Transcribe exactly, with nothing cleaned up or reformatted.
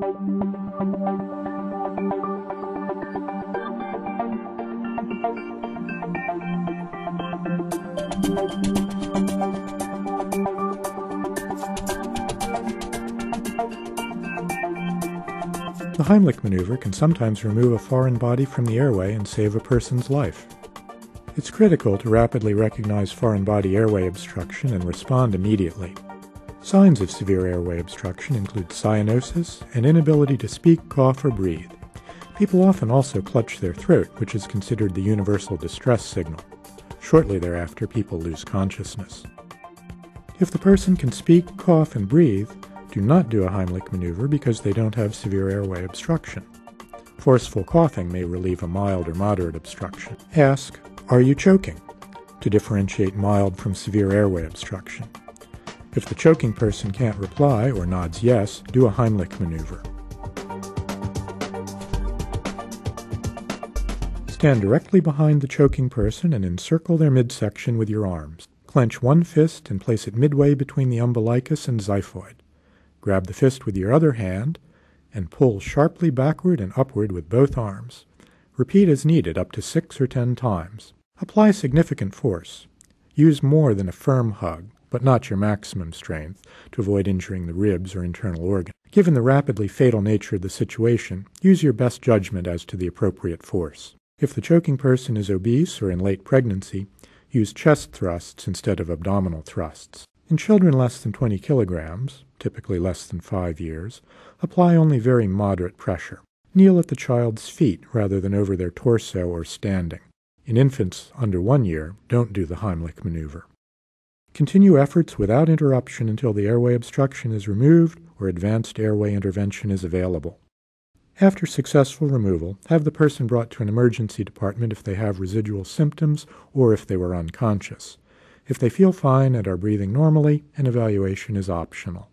The Heimlich maneuver can sometimes remove a foreign body from the airway and save a person's life. It's critical to rapidly recognize foreign body airway obstruction and respond immediately. Signs of severe airway obstruction include cyanosis and inability to speak, cough, or breathe. People often also clutch their throat, which is considered the universal distress signal. Shortly thereafter, people lose consciousness. If the person can speak, cough, and breathe, do not do a Heimlich maneuver because they don't have severe airway obstruction. Forceful coughing may relieve a mild or moderate obstruction. Ask, "Are you choking?" to differentiate mild from severe airway obstruction. If the choking person can't reply or nods yes, do a Heimlich maneuver. Stand directly behind the choking person and encircle their midsection with your arms. Clench one fist and place it midway between the umbilicus and xiphoid. Grab the fist with your other hand and pull sharply backward and upward with both arms. Repeat as needed up to six or ten times. Apply significant force. Use more than a firm hug, but not your maximum strength, to avoid injuring the ribs or internal organ. Given the rapidly fatal nature of the situation, use your best judgment as to the appropriate force. If the choking person is obese or in late pregnancy, use chest thrusts instead of abdominal thrusts. In children less than twenty kilograms, typically less than five years, apply only very moderate pressure. Kneel at the child's feet rather than over their torso or standing. In infants under one year, don't do the Heimlich maneuver. Continue efforts without interruption until the airway obstruction is removed or advanced airway intervention is available. After successful removal, have the person brought to an emergency department if they have residual symptoms or if they were unconscious. If they feel fine and are breathing normally, an evaluation is optional.